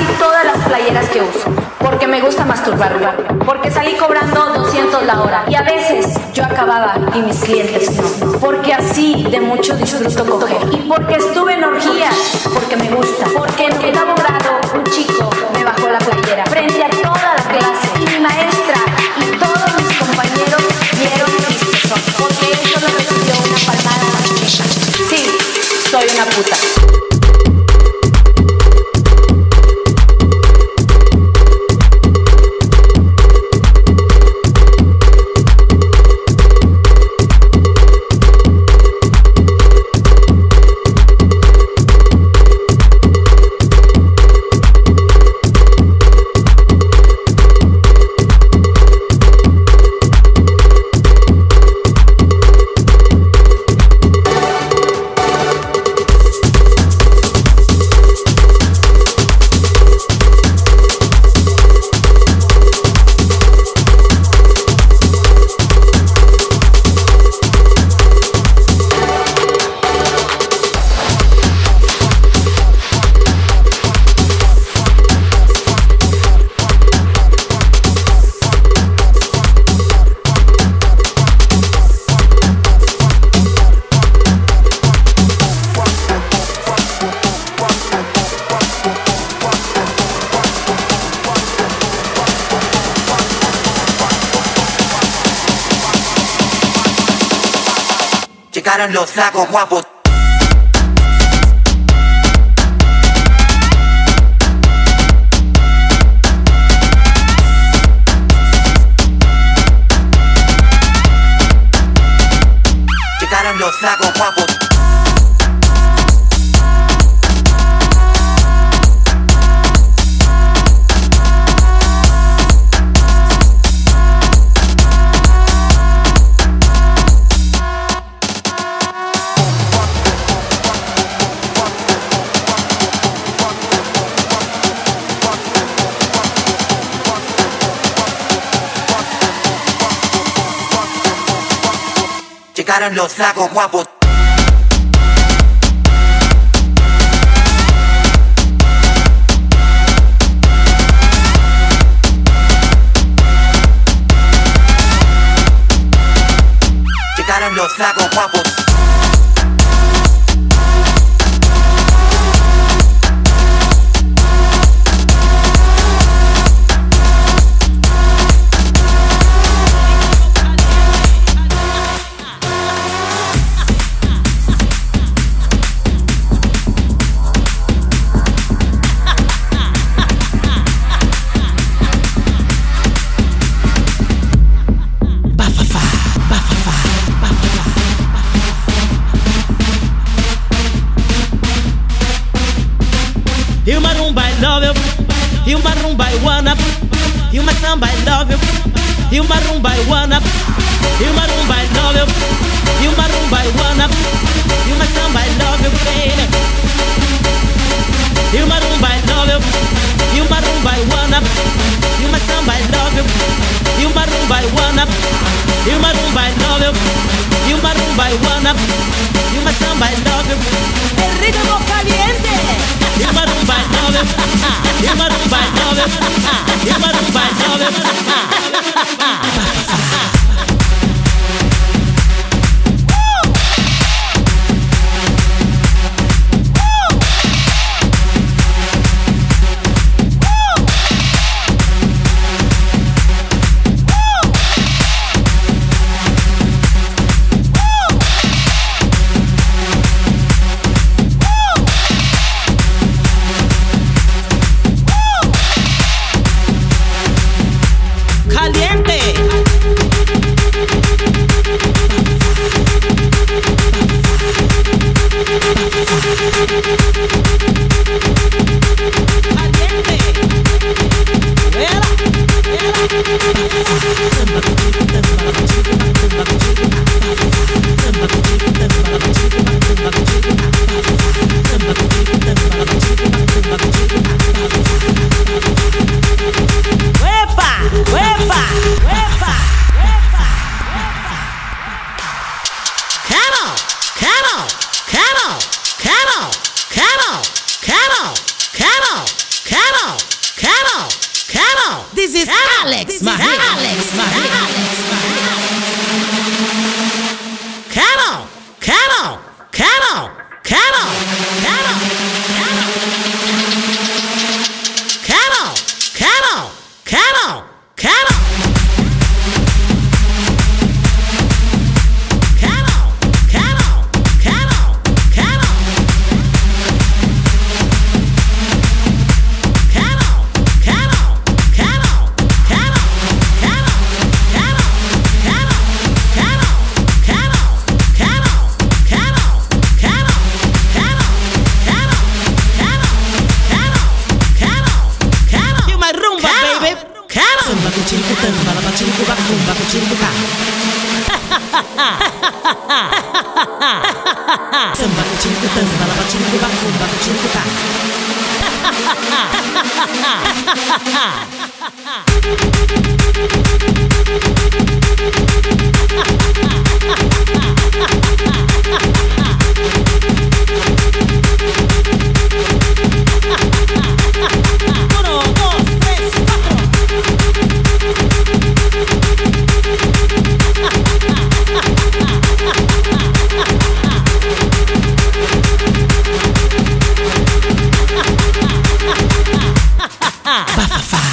casi todas las playeras que uso, porque me gusta masturbarme, porque salí cobrando 200 la hora y a veces yo acababa y mis clientes no, porque así de mucho disfruto coger, y porque estuve en orgías, porque me gusta, porque enamorado un chico me bajó la playera frente a toda la clase y mi maestra y todos mis compañeros vieron mis pezones, porque eso me recibió una palmada en la cabeza. Sí, soy una puta. Llegaron los flacos guapos. Llegaron los flacos guapos. Llegaron los flacos guapos. Llegaron los flacos guapos. This is Alex Mahalik. Come on. Ba-fa-fa.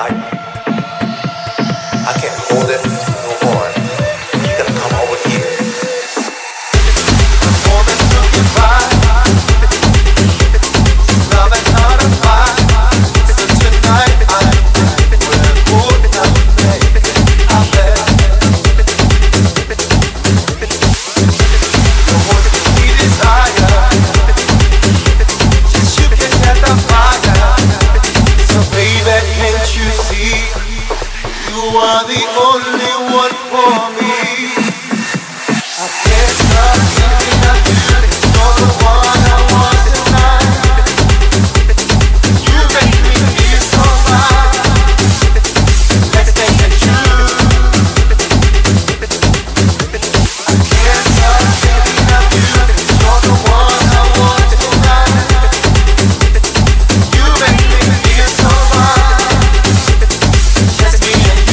I can't hold it no more. You gotta come over here. This woman took your pride. Love and out of mind. So tonight I will put down I bet. The one that we desire. Just you can get the fire. So baby, can't you see? You are the only one for me. I can't stop thinking of you. You're the one I want tonight. You make me feel so fine. Let's take a trip. I can't stop thinking of you. You're the one I want tonight. You make me feel so fine. I just can't stop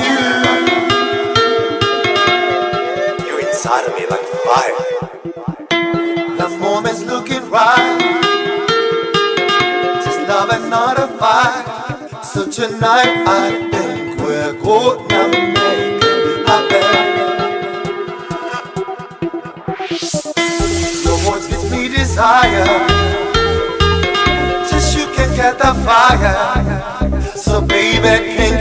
you. You're inside of me like fire. The moment's looking right. Just love and not a fight. So tonight I think we're gonna make it happen. Your words give me desire. Just you can get the fire. So baby, can